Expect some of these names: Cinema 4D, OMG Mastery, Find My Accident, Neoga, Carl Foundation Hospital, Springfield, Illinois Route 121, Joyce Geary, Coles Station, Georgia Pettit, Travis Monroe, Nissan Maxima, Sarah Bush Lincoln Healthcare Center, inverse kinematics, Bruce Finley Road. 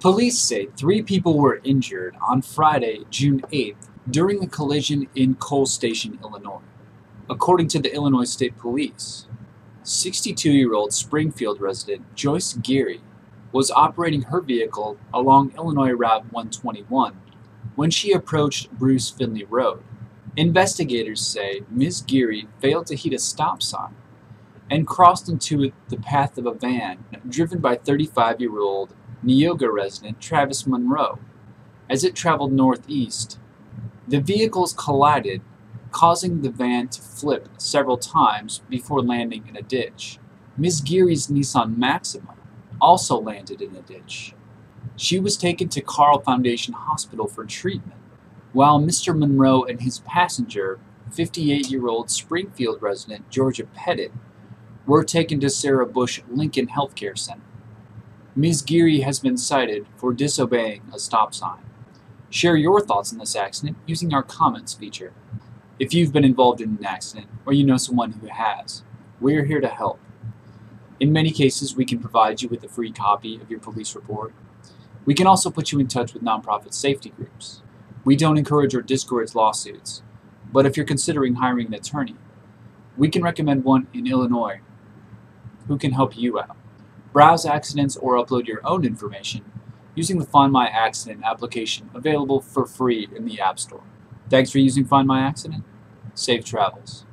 Police say 3 people were injured on Friday, June 8th, during a collision in Coal Station, Illinois. According to the Illinois State Police, 62-year-old Springfield resident Joyce Geary was operating her vehicle along Illinois Route 121 when she approached Bruce Finley Road. Investigators say Ms. Geary failed to heed a stop sign and crossed into the path of a van driven by 35-year-old Neoga resident Travis Monroe. As it traveled northeast, the vehicles collided, causing the van to flip several times before landing in a ditch. Ms. Geary's Nissan Maxima also landed in a ditch. She was taken to Carl Foundation Hospital for treatment, while Mr. Monroe and his passenger, 58-year-old Springfield resident Georgia Pettit, were taken to Sarah Bush Lincoln Healthcare Center. Ms. Geary has been cited for disobeying a stop sign. Share your thoughts on this accident using our comments feature. If you've been involved in an accident or you know someone who has, we're here to help. In many cases, we can provide you with a free copy of your police report. We can also put you in touch with nonprofit safety groups. We don't encourage or discourage lawsuits, but if you're considering hiring an attorney, we can recommend one in Illinois who can help you out. Browse accidents or upload your own information using the Find My Accident application available for free in the App Store. Thanks for using Find My Accident. Safe travels.